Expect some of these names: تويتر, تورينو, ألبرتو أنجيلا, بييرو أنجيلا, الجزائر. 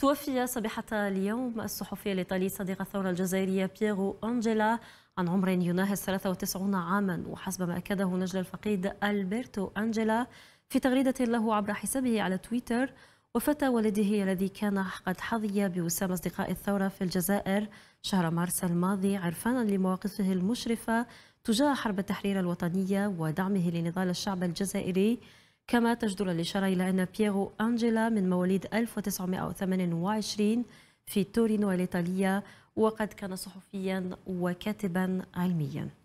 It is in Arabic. توفي صباحة اليوم الصحفية الإيطالية صديقة الثورة الجزائرية بييرو أنجيلا عن عمر يناهز 93 عاما، وحسب ما أكده نجل الفقيد ألبرتو أنجيلا في تغريدة له عبر حسابه على تويتر، وفاة والده الذي كان قد حظي بوسام أصدقاء الثورة في الجزائر شهر مارس الماضي عرفانا لمواقفه المشرفة تجاه حرب التحرير الوطنية ودعمه لنضال الشعب الجزائري. كما تجدر الإشارة إلى أن بييرو أنجيلا من مواليد 1928 في تورينو الإيطالية، وقد كان صحفيا وكاتبا علميا.